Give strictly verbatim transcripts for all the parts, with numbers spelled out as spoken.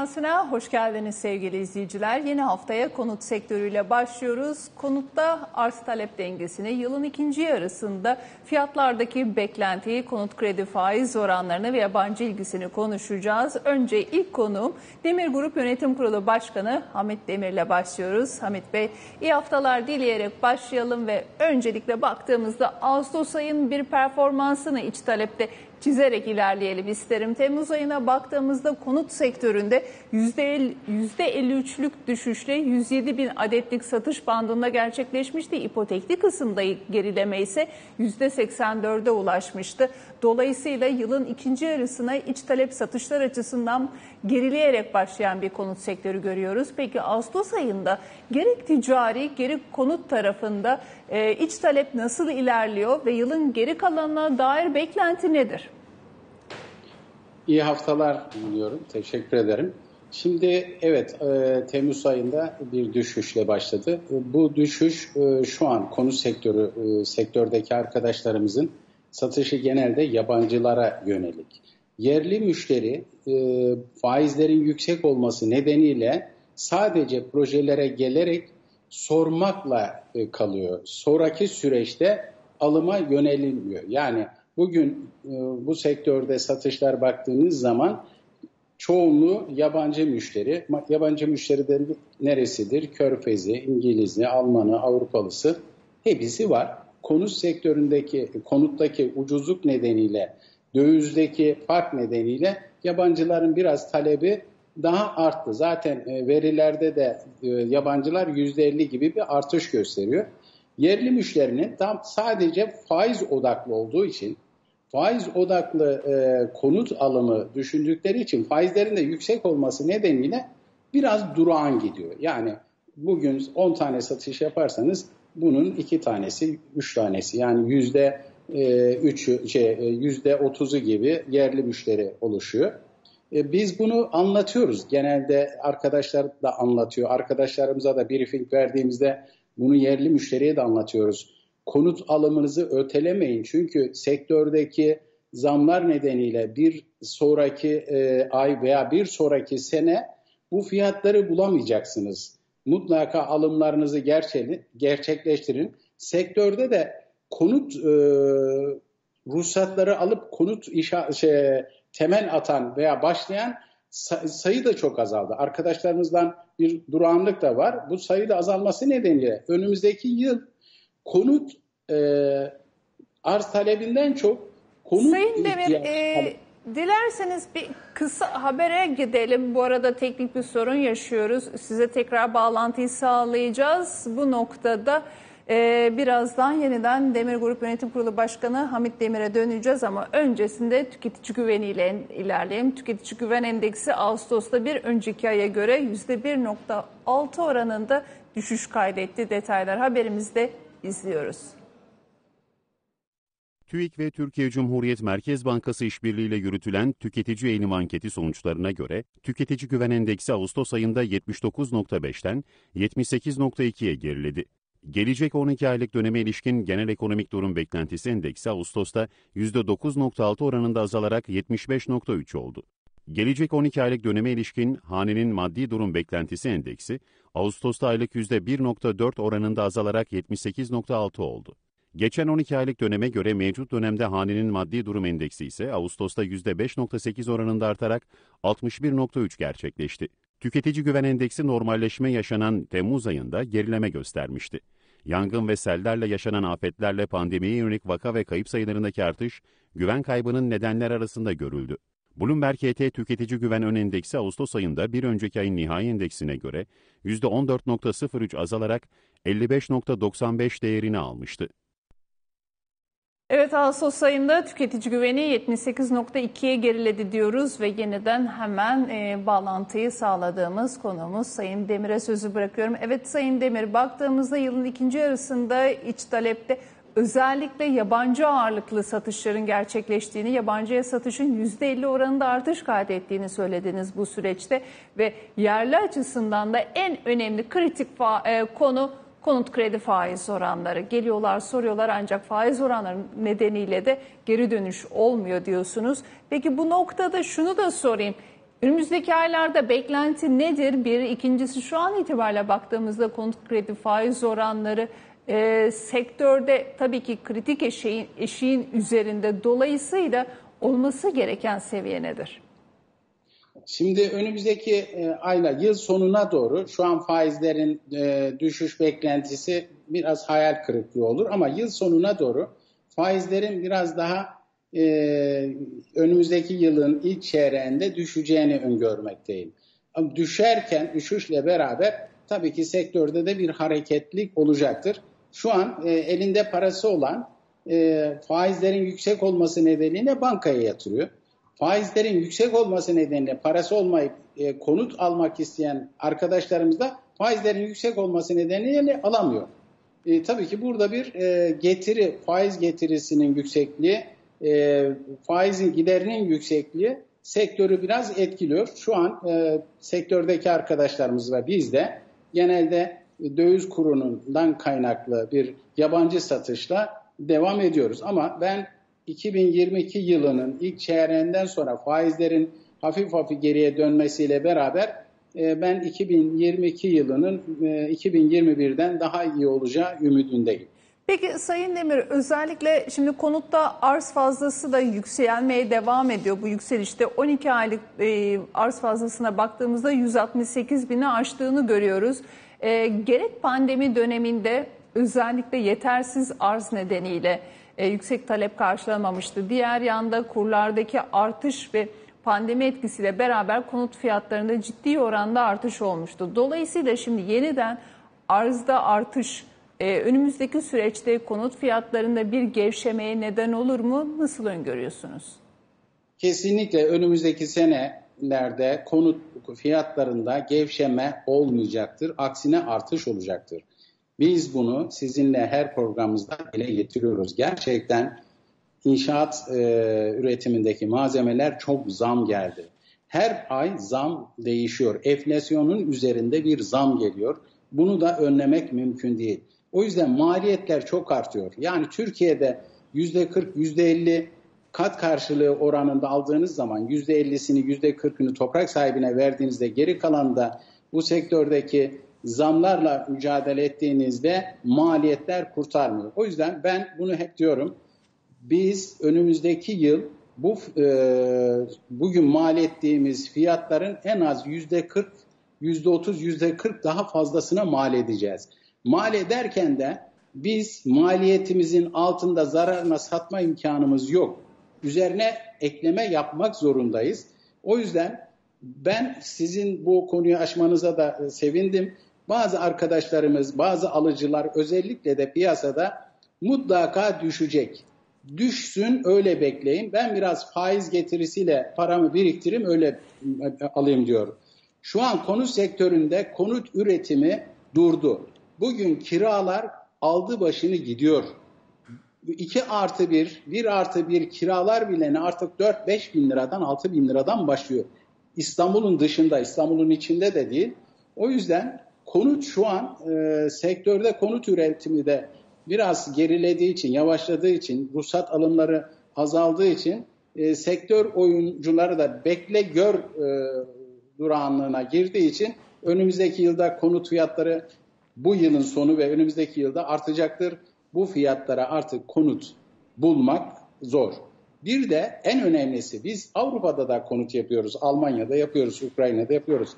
Dünyası'na hoş geldiniz sevgili izleyiciler. Yeni haftaya konut sektörüyle başlıyoruz. Konutta arz talep dengesini, yılın ikinci yarısında fiyatlardaki beklentiyi, konut kredi faiz oranlarını ve yabancı ilgisini konuşacağız. Önce ilk konuğum Demir Grup Yönetim Kurulu Başkanı Hamit Demir ile başlıyoruz. Hamit Bey, iyi haftalar dileyerek başlayalım ve öncelikle baktığımızda Ağustos ayının bir performansını iç talepte çizerek ilerleyelim isterim. Temmuz ayına baktığımızda konut sektöründe yüzde elli, yüzde elli üçlük düşüşle yüz yedi bin adetlik satış bandında gerçekleşmişti. İpotekli kısımda gerileme ise yüzde seksen dörde ulaşmıştı. Dolayısıyla yılın ikinci yarısına iç talep satışlar açısından gerileyerek başlayan bir konut sektörü görüyoruz. Peki Ağustos ayında gerek ticari gerek konut tarafında e, iç talep nasıl ilerliyor ve yılın geri kalanına dair beklenti nedir? İyi haftalar diliyorum. Teşekkür ederim. Şimdi evet e, Temmuz ayında bir düşüşle başladı. Bu düşüş e, şu an konut sektörü e, sektördeki arkadaşlarımızın satışı genelde yabancılara yönelik. Yerli müşteri e, faizlerin yüksek olması nedeniyle sadece projelere gelerek sormakla e, kalıyor. Sonraki süreçte alıma yönelilmiyor. Yani bugün e, bu sektörde satışlar baktığınız zaman çoğunluğu yabancı müşteri. Yabancı müşteriden neresidir? Körfezi, İngilizli, Almanı, Avrupalısı hepsi var. Konut sektöründeki, konuttaki ucuzluk nedeniyle, dövizdeki fark nedeniyle yabancıların biraz talebi daha arttı. Zaten verilerde de yabancılar yüzde elli gibi bir artış gösteriyor. Yerli müşterinin tam sadece faiz odaklı olduğu için, faiz odaklı e, konut alımı düşündükleri için faizlerin de yüksek olması nedeniyle biraz durağan gidiyor. Yani bugün on tane satış yaparsanız bunun iki tanesi, üç tanesi yani yüzde üçü, şey yüzde otuzu gibi yerli müşteri oluşuyor. E, biz bunu anlatıyoruz. Genelde arkadaşlar da anlatıyor. Arkadaşlarımıza da briefing verdiğimizde bunu yerli müşteriye de anlatıyoruz. Konut alımınızı ötelemeyin çünkü sektördeki zamlar nedeniyle bir sonraki e, ay veya bir sonraki sene bu fiyatları bulamayacaksınız. Mutlaka alımlarınızı gerçeli, gerçekleştirin. Sektörde de konut e, ruhsatları alıp konut işa, şey, temel atan veya başlayan sayı da çok azaldı. Arkadaşlarımızdan bir durağanlık da var. Bu sayıda azalması nedeniyle önümüzdeki yıl konut e, arz talebinden çok konut Sayın Demir, e, dilerseniz bir kısa habere gidelim. Bu arada teknik bir sorun yaşıyoruz. Size tekrar bağlantıyı sağlayacağız. Bu noktada e, birazdan yeniden Demir Grup Yönetim Kurulu Başkanı Hamit Demir'e döneceğiz ama öncesinde tüketici güveniyle ilerleyelim. Tüketici güven endeksi Ağustos'ta bir önceki aya göre yüzde bir virgül altı oranında düşüş kaydetti. Detaylar haberimizde izliyoruz. TÜİK ve Türkiye Cumhuriyet Merkez Bankası işbirliğiyle yürütülen tüketici eğilim anketi sonuçlarına göre tüketici güven endeksi Ağustos ayında yetmiş dokuz nokta beşten yetmiş sekiz nokta ikiye geriledi. Gelecek on iki aylık döneme ilişkin genel ekonomik durum beklentisi endeksi Ağustos'ta yüzde dokuz nokta altı oranında azalarak yetmiş beş nokta üç oldu. Gelecek on iki aylık döneme ilişkin hanenin maddi durum beklentisi endeksi, Ağustos'ta aylık yüzde bir nokta dört oranında azalarak yetmiş sekiz nokta altı oldu. Geçen on iki aylık döneme göre mevcut dönemde hanenin maddi durum endeksi ise Ağustos'ta yüzde beş nokta sekiz oranında artarak altmış bir nokta üç gerçekleşti. Tüketici güven endeksi normalleşme yaşanan Temmuz ayında gerileme göstermişti. Yangın ve sellerle yaşanan afetlerle pandemiye yönelik vaka ve kayıp sayılarındaki artış, güven kaybının nedenler arasında görüldü. Bloomberg H T Tüketici Güven Ön Endeksi Ağustos ayında bir önceki ayın nihai endeksine göre yüzde on dört nokta sıfır üç azalarak elli beş nokta doksan beş değerini almıştı. Evet, Ağustos ayında tüketici güveni yetmiş sekiz nokta ikiye geriledi diyoruz ve yeniden hemen e, bağlantıyı sağladığımız konuğumuz Sayın Demir'e sözü bırakıyorum. Evet Sayın Demir, baktığımızda yılın ikinci yarısında iç talepte özellikle yabancı ağırlıklı satışların gerçekleştiğini, yabancıya satışın yüzde elli oranında artış kaydettiğini söylediniz bu süreçte ve yerli açısından da en önemli kritik e, konu konut kredi faiz oranları. Geliyorlar, soruyorlar ancak faiz oranları nedeniyle de geri dönüş olmuyor diyorsunuz. Peki bu noktada şunu da sorayım. Önümüzdeki aylarda beklenti nedir? Bir, ikincisi şu an itibariyle baktığımızda konut kredi faiz oranları e, sektörde tabii ki kritik eşiğin, eşiğin üzerinde, dolayısıyla olması gereken seviye nedir? Şimdi önümüzdeki e, ayla yıl sonuna doğru şu an faizlerin e, düşüş beklentisi biraz hayal kırıklığı olur ama yıl sonuna doğru faizlerin biraz daha Ee, önümüzdeki yılın ilk çeyreğinde düşeceğini öngörmekteyim. Ama düşerken, düşüşle beraber tabii ki sektörde de bir hareketlilik olacaktır. Şu an e, elinde parası olan e, faizlerin yüksek olması nedeniyle bankaya yatırıyor. Faizlerin yüksek olması nedeniyle parası olmayıp e, konut almak isteyen arkadaşlarımız da faizlerin yüksek olması nedeniyle alamıyor. E, tabii ki burada bir e, getiri, faiz getirisinin yüksekliği, E, faizin giderinin yüksekliği sektörü biraz etkiliyor. Şu an e, sektördeki arkadaşlarımız ve biz de genelde döviz kurundan kaynaklı bir yabancı satışla devam ediyoruz. Ama ben iki bin yirmi iki yılının ilk çeyreğinden sonra faizlerin hafif hafif geriye dönmesiyle beraber e, ben iki bin yirmi iki yılının e, iki bin yirmi birden daha iyi olacağı ümidindeyim. Peki Sayın Demir, özellikle şimdi konutta arz fazlası da yükselmeye devam ediyor. Bu yükselişte on iki aylık e, arz fazlasına baktığımızda yüz altmış sekiz bini aştığını görüyoruz. E, gerek pandemi döneminde özellikle yetersiz arz nedeniyle e, yüksek talep karşılanamamıştı. Diğer yanda kurlardaki artış ve pandemi etkisiyle beraber konut fiyatlarında ciddi oranda artış olmuştu. Dolayısıyla şimdi yeniden arzda artış Ee, önümüzdeki süreçte konut fiyatlarında bir gevşemeye neden olur mu? Nasıl öngörüyorsunuz? Kesinlikle önümüzdeki senelerde konut fiyatlarında gevşeme olmayacaktır. Aksine artış olacaktır. Biz bunu sizinle her programımızda ele getiriyoruz. Gerçekten inşaat e, üretimindeki malzemeler çok zam geldi. Her ay zam değişiyor. Enflasyonun üzerinde bir zam geliyor. Bunu da önlemek mümkün değil. O yüzden maliyetler çok artıyor. Yani Türkiye'de yüzde kırk, yüzde elli kat karşılığı oranında aldığınız zaman yüzde ellisini, yüzde kırkını toprak sahibine verdiğinizde, geri kalan da bu sektördeki zamlarla mücadele ettiğinizde maliyetler kurtarmıyor. O yüzden ben bunu hep diyorum. Biz önümüzdeki yıl bu e, bugün mal ettiğimiz fiyatların en az yüzde kırk, yüzde otuz, yüzde kırk daha fazlasına mal edeceğiz. Mal ederken de biz maliyetimizin altında zararına satma imkanımız yok. Üzerine ekleme yapmak zorundayız. O yüzden ben sizin bu konuyu aşmanıza da sevindim. Bazı arkadaşlarımız, bazı alıcılar özellikle de piyasada mutlaka düşecek. Düşsün, öyle bekleyin. Ben biraz faiz getirisiyle paramı biriktireyim, öyle alayım diyorum. Şu an konut sektöründe konut üretimi durdu. Bugün kiralar aldı başını gidiyor. iki artı bir, bir artı bir kiralar bilene artık dört beş bin liradan, altı bin liradan başlıyor. İstanbul'un dışında, İstanbul'un içinde de değil. O yüzden konut şu an e, sektörde konut üretimi de biraz gerilediği için, yavaşladığı için, ruhsat alımları azaldığı için e, sektör oyuncuları da bekle gör e, durağanlığına girdiği için önümüzdeki yılda konut fiyatları bu yılın sonu ve önümüzdeki yılda artacaktır. Bu fiyatlara artık konut bulmak zor. Bir de en önemlisi, biz Avrupa'da da konut yapıyoruz. Almanya'da yapıyoruz, Ukrayna'da yapıyoruz.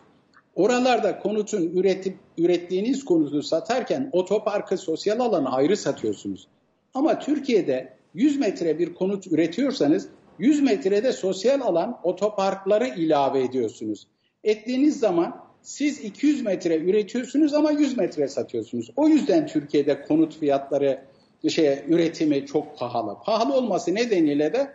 Oralarda konutun üretip ürettiğiniz konutu satarken otoparkı, sosyal alanı ayrı satıyorsunuz. Ama Türkiye'de yüz metre bir konut üretiyorsanız yüz metrede sosyal alan, otoparkları ilave ediyorsunuz. Ettiğiniz zaman siz iki yüz metre üretiyorsunuz ama yüz metre satıyorsunuz. O yüzden Türkiye'de konut fiyatları, şey, üretimi çok pahalı. Pahalı olması nedeniyle de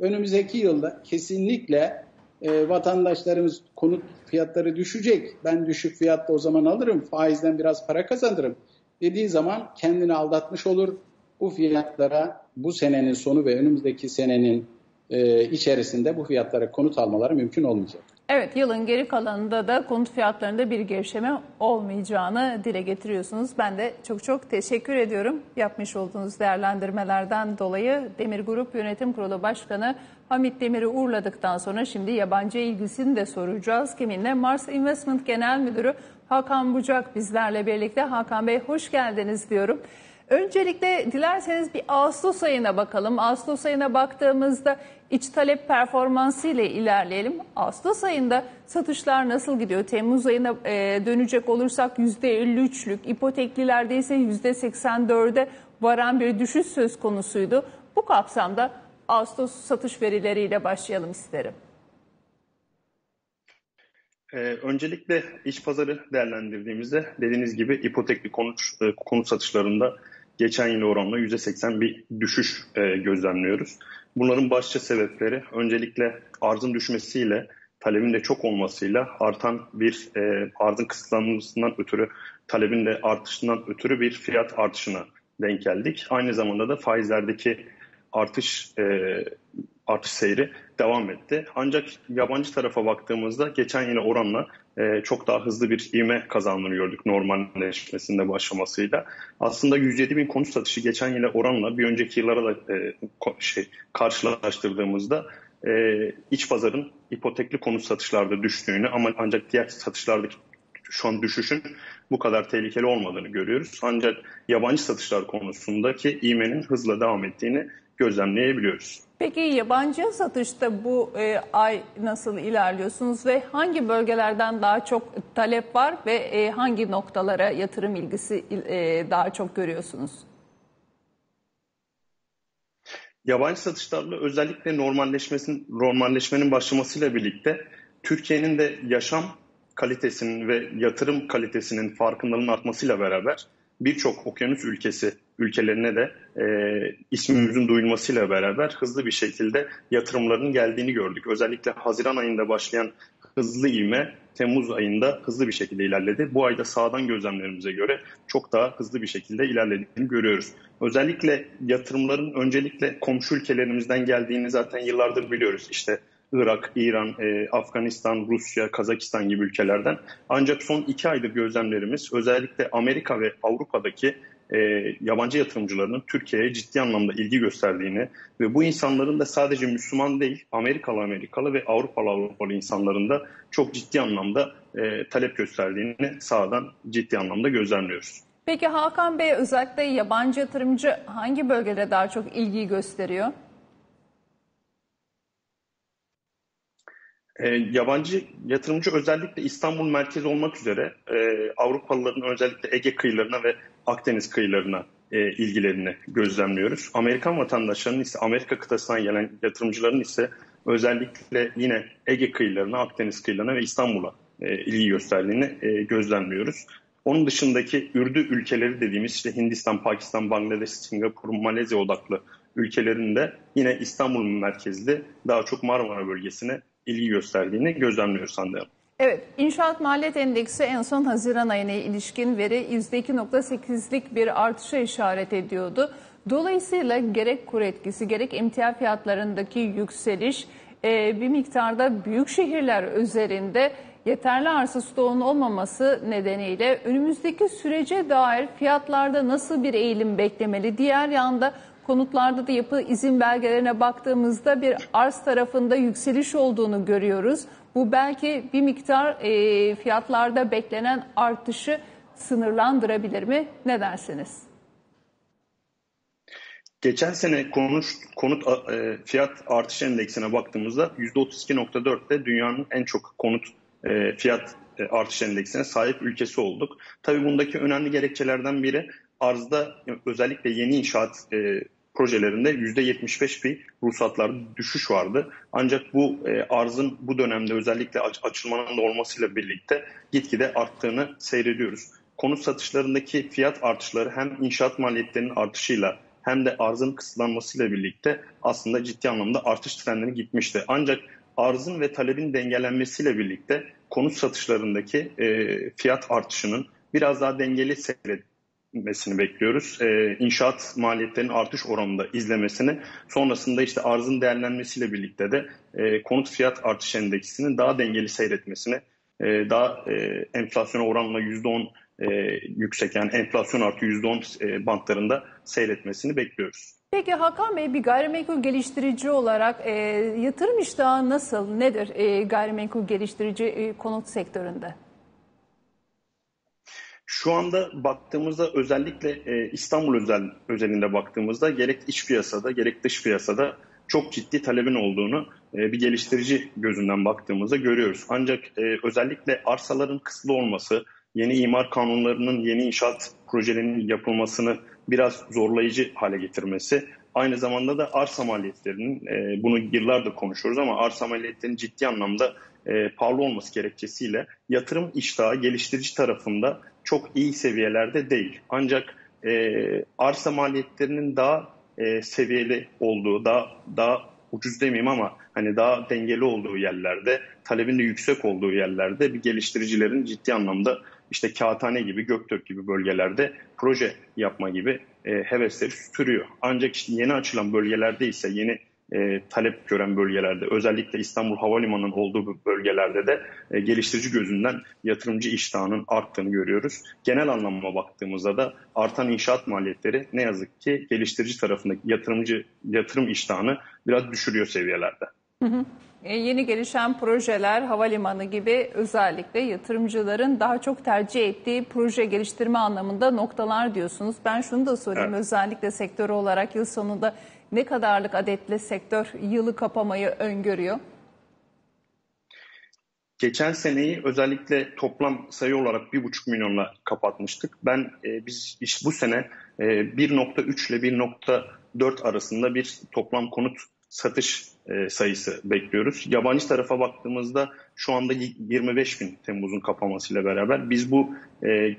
önümüzdeki yılda kesinlikle e, vatandaşlarımız konut fiyatları düşecek. Ben düşük fiyatta o zaman alırım, faizden biraz para kazanırım dediği zaman kendini aldatmış olur. Bu fiyatlara bu senenin sonu ve önümüzdeki senenin e, içerisinde bu fiyatlara konut almaları mümkün olmayacak. Evet, yılın geri kalanında da konut fiyatlarında bir gevşeme olmayacağını dile getiriyorsunuz. Ben de çok çok teşekkür ediyorum yapmış olduğunuz değerlendirmelerden dolayı. Demir Grup Yönetim Kurulu Başkanı Hamit Demir'i uğurladıktan sonra şimdi yabancı ilgisini de soracağız. Kiminle? Mars Investment Genel Müdürü Hakan Bucak bizlerle birlikte. Hakan Bey, hoş geldiniz diyorum. Öncelikle dilerseniz bir Ağustos ayına bakalım. Ağustos ayına baktığımızda iç talep performansı ile ilerleyelim. Ağustos ayında satışlar nasıl gidiyor? Temmuz ayına dönecek olursak yüzde elli üçlük, ipoteklilerde ise yüzde seksen dörde varan bir düşüş söz konusuydu. Bu kapsamda Ağustos satış verileriyle başlayalım isterim. Ee, öncelikle iç pazarı değerlendirdiğimizde dediğiniz gibi ipotekli konut, e, konut satışlarında geçen yıl oranla yüzde seksen bir düşüş e, gözlemliyoruz. Bunların başlıca sebepleri öncelikle arzın düşmesiyle talebin de çok olmasıyla artan bir e, arzın kısıtlanmasından ötürü talebin de artışından ötürü bir fiyat artışına denk geldik. Aynı zamanda da faizlerdeki artış e, artış seyri devam etti. Ancak yabancı tarafa baktığımızda geçen yıla oranla e, çok daha hızlı bir ivme kazandığını gördük normalleşmesinde başlamasıyla. Aslında yüz yedi bin konut satışı geçen yıla oranla bir önceki yıllara da e, şey, karşılaştırdığımızda e, iç pazarın ipotekli konut satışlarda düştüğünü ama ancak diğer satışlardaki şu an düşüşün bu kadar tehlikeli olmadığını görüyoruz. Ancak yabancı satışlar konusundaki ivmenin hızla devam ettiğini gözlemleyebiliyoruz. Peki yabancı satışta bu e, ay nasıl ilerliyorsunuz ve hangi bölgelerden daha çok talep var ve e, hangi noktalara yatırım ilgisi e, daha çok görüyorsunuz? Yabancı satışlarla özellikle normalleşmesin, normalleşmenin başlamasıyla birlikte Türkiye'nin de yaşam kalitesinin ve yatırım kalitesinin farkındalığının artmasıyla beraber birçok okyanus ülkesi ülkelerine de e, ismimizin duyulmasıyla beraber hızlı bir şekilde yatırımların geldiğini gördük. Özellikle Haziran ayında başlayan hızlı ivme Temmuz ayında hızlı bir şekilde ilerledi. Bu ayda sahadan gözlemlerimize göre çok daha hızlı bir şekilde ilerlediğini görüyoruz. Özellikle yatırımların öncelikle komşu ülkelerimizden geldiğini zaten yıllardır biliyoruz. İşte Irak, İran, e, Afganistan, Rusya, Kazakistan gibi ülkelerden. Ancak son iki aydır gözlemlerimiz özellikle Amerika ve Avrupa'daki e, yabancı yatırımcılarının Türkiye'ye ciddi anlamda ilgi gösterdiğini ve bu insanların da sadece Müslüman değil, Amerikalı Amerikalı ve Avrupalı Avrupalı insanların da çok ciddi anlamda e, talep gösterdiğini sahadan ciddi anlamda gözlemliyoruz. Peki Hakan Bey, özellikle yabancı yatırımcı hangi bölgelere daha çok ilgi gösteriyor? E, yabancı yatırımcı özellikle İstanbul merkezi olmak üzere e, Avrupalıların özellikle Ege kıyılarına ve Akdeniz kıyılarına e, ilgilerini gözlemliyoruz. Amerikan vatandaşlarının ise Amerika kıtasından gelen yatırımcıların ise özellikle yine Ege kıyılarına, Akdeniz kıyılarına ve İstanbul'a e, ilgi gösterdiğini e, gözlemliyoruz. Onun dışındaki ürdü ülkeleri dediğimiz işte Hindistan, Pakistan, Bangladeş, Singapur, Malezya odaklı ülkelerinde yine İstanbul merkezli daha çok Marmara bölgesine ilgi gösterdiğini gözlemliyoruz sanırım. Evet, İnşaat Maliyet Endeksi en son Haziran ayına ilişkin veri yüzde iki nokta sekizlik bir artışa işaret ediyordu. Dolayısıyla gerek kur etkisi gerek emtia fiyatlarındaki yükseliş bir miktarda büyük şehirler üzerinde yeterli arsa stoğunun olmaması nedeniyle önümüzdeki sürece dair fiyatlarda nasıl bir eğilim beklemeli? Diğer yanda konutlarda da yapı izin belgelerine baktığımızda bir arz tarafında yükseliş olduğunu görüyoruz. Bu belki bir miktar e, fiyatlarda beklenen artışı sınırlandırabilir mi? Ne dersiniz? Geçen sene konut, konut e, fiyat artış endeksine baktığımızda yüzde otuz iki nokta dörtte dünyanın en çok konut e, fiyat e, artış endeksine sahip ülkesi olduk. Tabii bundaki önemli gerekçelerden biri arzda özellikle yeni inşaat e, projelerinde yüzde yetmiş beş bir ruhsatlarda düşüş vardı. Ancak bu e, arzın bu dönemde özellikle aç, açılmanın da olmasıyla birlikte gitgide arttığını seyrediyoruz. Konut satışlarındaki fiyat artışları hem inşaat maliyetlerinin artışıyla hem de arzın kısıtlanmasıyla birlikte aslında ciddi anlamda artış trendine gitmişti. Ancak arzın ve talebin dengelenmesiyle birlikte konut satışlarındaki e, fiyat artışının biraz daha dengeli seyredildiğini mesini bekliyoruz. Ee, inşaat maliyetlerinin artış oranında izlemesini, sonrasında işte arzın değerlenmesiyle birlikte de e, konut fiyat artış endeksinin daha dengeli seyretmesini, e, daha e, enflasyona oranla yüzde on e, yüksek, yani enflasyon artı yüzde on e, bantlarında seyretmesini bekliyoruz. Peki Hakan Bey, bir gayrimenkul geliştirici olarak e, yatırım iştahı nasıl, nedir e, gayrimenkul geliştirici e, konut sektöründe? Şu anda baktığımızda, özellikle İstanbul özel, özelinde baktığımızda gerek iç piyasada gerek dış piyasada çok ciddi talebin olduğunu bir geliştirici gözünden baktığımızda görüyoruz. Ancak özellikle arsaların kısıtlı olması, yeni imar kanunlarının yeni inşaat projelerinin yapılmasını biraz zorlayıcı hale getirmesi, aynı zamanda da arsa maliyetlerinin, bunu yıllardır konuşuyoruz ama arsa maliyetlerinin ciddi anlamda pahalı olması gerekçesiyle yatırım iştahı geliştirici tarafında çok iyi seviyelerde değil. Ancak e, arsa maliyetlerinin daha e, seviyeli olduğu, daha daha ucuz demeyeyim ama hani daha dengeli olduğu yerlerde, talebin de yüksek olduğu yerlerde bir geliştiricilerin ciddi anlamda işte Kağıthane gibi, Göktürk gibi bölgelerde proje yapma gibi e, hevesleri sürüyor. Ancak işte yeni açılan bölgelerde ise, yeni E, talep gören bölgelerde, özellikle İstanbul Havalimanı'nın olduğu bölgelerde de e, geliştirici gözünden yatırımcı iştahının arttığını görüyoruz. Genel anlamda baktığımızda da artan inşaat maliyetleri ne yazık ki geliştirici tarafındaki yatırımcı yatırım iştahını biraz düşürüyor seviyelerde. Hı hı. E, yeni gelişen projeler, havalimanı gibi, özellikle yatırımcıların daha çok tercih ettiği proje geliştirme anlamında noktalar diyorsunuz. Ben şunu da sorayım, evet. Özellikle sektörü olarak yıl sonunda ne kadarlık adetle sektör yılı kapamayı öngörüyor? Geçen seneyi özellikle toplam sayı olarak bir buçuk milyonla kapatmıştık. Ben e, biz işte bu sene e, bir nokta üç ile bir nokta dört arasında bir toplam konut satış e, sayısı bekliyoruz. Yabancı tarafa baktığımızda şu anda yirmi beş bin Temmuz'un kapamasıyla beraber biz bu e,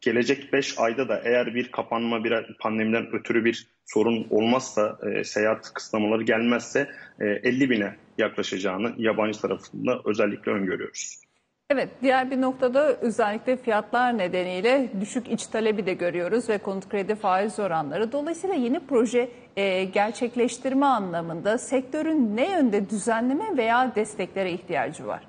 gelecek beş ayda da eğer bir kapanma, bir pandemiden ötürü bir sorun olmazsa, e, seyahat kısıtlamaları gelmezse e, elli bine yaklaşacağını yabancı tarafında özellikle öngörüyoruz. Evet, diğer bir noktada özellikle fiyatlar nedeniyle düşük iç talebi de görüyoruz ve konut kredi faiz oranları. Dolayısıyla yeni proje e, gerçekleştirme anlamında sektörün ne yönde düzenleme veya desteklere ihtiyacı var?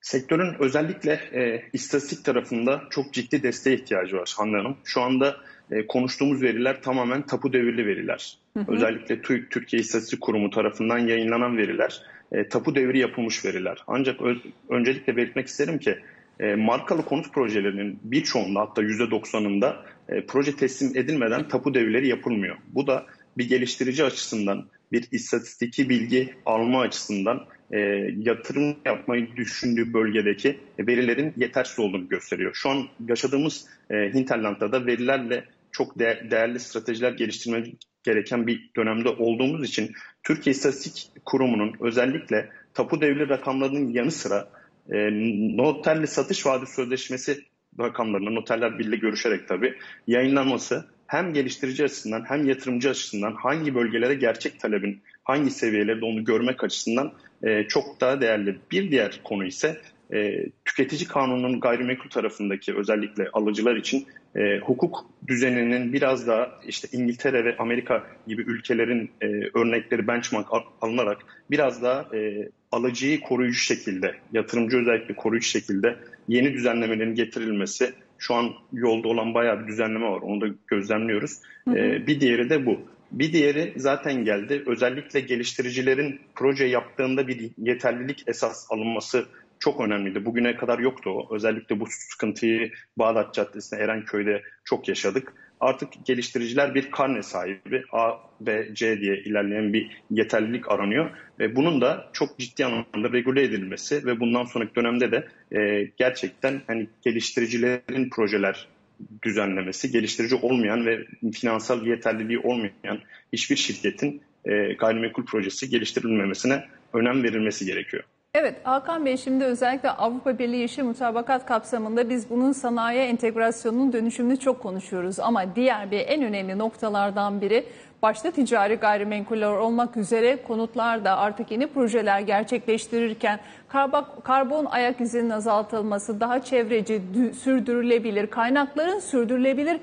Sektörün özellikle e, istatistik tarafında çok ciddi desteğe ihtiyacı var Hande Hanım. Şu anda e, konuştuğumuz veriler tamamen tapu devirli veriler. Hı hı. Özellikle TÜİK, Türkiye İstatistik Kurumu tarafından yayınlanan veriler, e, tapu devri yapılmış veriler. Ancak ö, öncelikle belirtmek isterim ki e, markalı konut projelerinin birçoğunda, hatta yüzde doksanında e, proje teslim edilmeden tapu devirleri yapılmıyor. Bu da bir geliştirici açısından, bir istatistiki bilgi alma açısından E, yatırım yapmayı düşündüğü bölgedeki verilerin yetersiz olduğunu gösteriyor. Şu an yaşadığımız e, Hinterland'da da verilerle çok de değerli stratejiler geliştirmemiz gereken bir dönemde olduğumuz için Türkiye İstatistik Kurumu'nun özellikle tapu devri rakamlarının yanı sıra e, noterli satış vaadi sözleşmesi rakamlarını noterler birliği görüşerek tabii yayınlanması hem geliştirici açısından hem yatırımcı açısından hangi bölgelere gerçek talebin hangi seviyelerde onu görmek açısından e, çok daha değerli. Bir diğer konu ise e, tüketici kanununun gayrimenkul tarafındaki özellikle alıcılar için e, hukuk düzeninin biraz daha işte İngiltere ve Amerika gibi ülkelerin e, örnekleri benchmark alınarak biraz daha e, alıcıyı koruyucu şekilde, yatırımcı özellikle koruyucu şekilde yeni düzenlemelerin getirilmesi. Şu an yolda olan bayağı bir düzenleme var. Onu da gözlemliyoruz. Hı hı. E, bir diğeri de bu. Bir diğeri zaten geldi. Özellikle geliştiricilerin proje yaptığında bir yeterlilik esas alınması çok önemliydi. Bugüne kadar yoktu o. Özellikle bu sıkıntıyı Bağdat Caddesi'nde, Erenköy'de çok yaşadık. Artık geliştiriciler bir karne sahibi, A, B, C diye ilerleyen bir yeterlilik aranıyor. Ve bunun da çok ciddi anlamda regüle edilmesi ve bundan sonraki dönemde de e, gerçekten hani geliştiricilerin projeler düzenlemesi, geliştirici olmayan ve finansal yeterliliği olmayan hiçbir şirketin e, gayrimenkul projesi geliştirilmemesine önem verilmesi gerekiyor. Evet Hakan Bey, şimdi özellikle Avrupa Birliği Yeşil Mutabakat kapsamında biz bunun sanayi entegrasyonunun dönüşümünü çok konuşuyoruz. Ama diğer bir en önemli noktalardan biri, başta ticari gayrimenkuller olmak üzere konutlarda artık yeni projeler gerçekleştirirken karbon ayak izinin azaltılması, daha çevreci, sürdürülebilir, kaynakların sürdürülebilir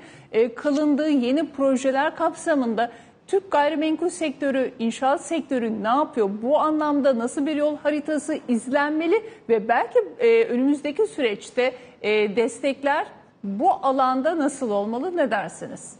kılındığı yeni projeler kapsamında Türk gayrimenkul sektörü, inşaat sektörü ne yapıyor? Bu anlamda nasıl bir yol haritası izlenmeli ve belki e, önümüzdeki süreçte e, destekler bu alanda nasıl olmalı? Ne dersiniz?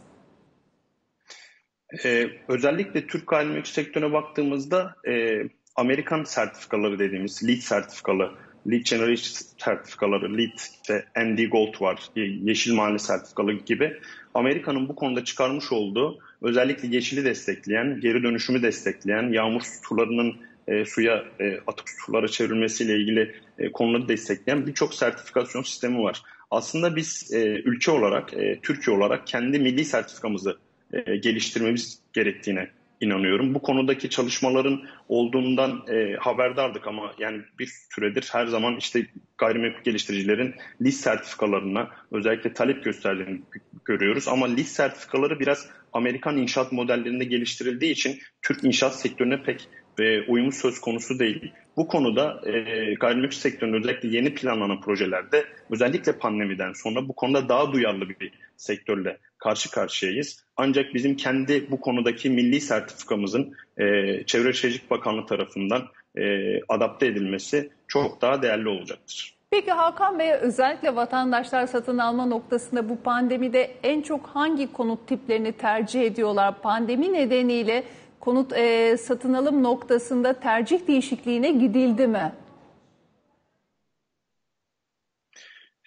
Ee, özellikle Türk gayrimenkul sektörüne baktığımızda e, Amerikan sertifikaları dediğimiz LEED sertifikalı, LEED Generation sertifikaları, LEED'de N D Gold var, Yeşil Mahalle sertifikalı gibi Amerika'nın bu konuda çıkarmış olduğu, özellikle yeşili destekleyen, geri dönüşümü destekleyen, yağmur sularının e, suya e, atık sulara çevrilmesiyle ilgili e, konuları destekleyen birçok sertifikasyon sistemi var. Aslında biz e, ülke olarak, e, Türkiye olarak kendi milli sertifikamızı e, geliştirmemiz gerektiğine inanıyorum. Bu konudaki çalışmaların olduğundan e, haberdardık ama yani bir süredir her zaman işte gayrimenkul geliştiricilerin LEED sertifikalarına özellikle talep gösterdiğini görüyoruz. Ama LEED sertifikaları biraz Amerikan inşaat modellerinde geliştirildiği için Türk inşaat sektörüne pek e, uyumu söz konusu değil. Bu konuda e, gayrimenkul sektörünün özellikle yeni planlanan projelerde, özellikle pandemiden sonra bu konuda daha duyarlı bir sektörle karşı karşıyayız. Ancak bizim kendi bu konudaki milli sertifikamızın e, Çevre ve Şehircilik Bakanlığı tarafından e, adapte edilmesi çok daha değerli olacaktır. Peki Hakan Bey, özellikle vatandaşlar satın alma noktasında bu pandemide en çok hangi konut tiplerini tercih ediyorlar? Pandemi nedeniyle konut e, satın alım noktasında tercih değişikliğine gidildi mi?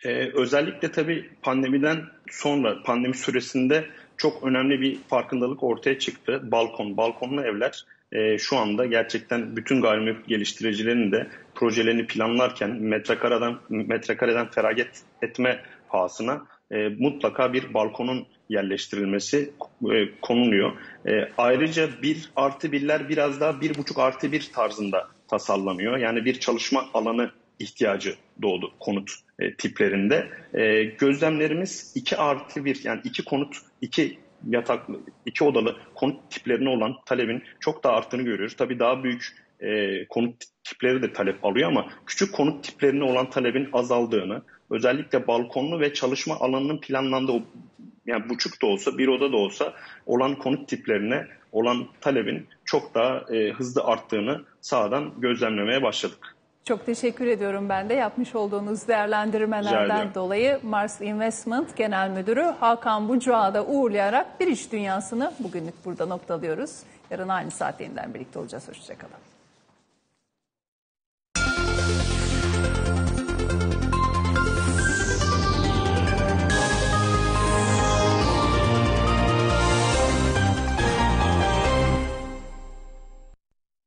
Ee, özellikle tabii pandemiden sonra, pandemi süresinde çok önemli bir farkındalık ortaya çıktı. Balkon, balkonlu evler e, şu anda gerçekten bütün gayrimenkul geliştiricilerin de projelerini planlarken metrekareden, metrekareden feragat etme pahasına e, mutlaka bir balkonun yerleştirilmesi e, konuluyor. E, ayrıca bir artı birler biraz daha bir buçuk artı bir tarzında tasarlanıyor. Yani bir çalışma alanı ihtiyacı doğdu konut e, tiplerinde. E, gözlemlerimiz iki artı bir, yani iki konut, iki yataklı, iki odalı konut tiplerine olan talebin çok daha arttığını görüyoruz. Tabii daha büyük e, konut tipleri de talep alıyor ama küçük konut tiplerine olan talebin azaldığını, özellikle balkonlu ve çalışma alanının planlandığı, yani buçuk da olsa bir oda da olsa olan konut tiplerine olan talebin çok daha e, hızlı arttığını sahadan gözlemlemeye başladık. Çok teşekkür ediyorum ben de yapmış olduğunuz değerlendirmelerden dolayı. Mars Investment Genel Müdürü Hakan Bucak'ı da uğurlayarak bir iş dünyasını bugünlük burada noktalıyoruz. Yarın aynı saat yeniden birlikte olacağız. Hoşçakalın.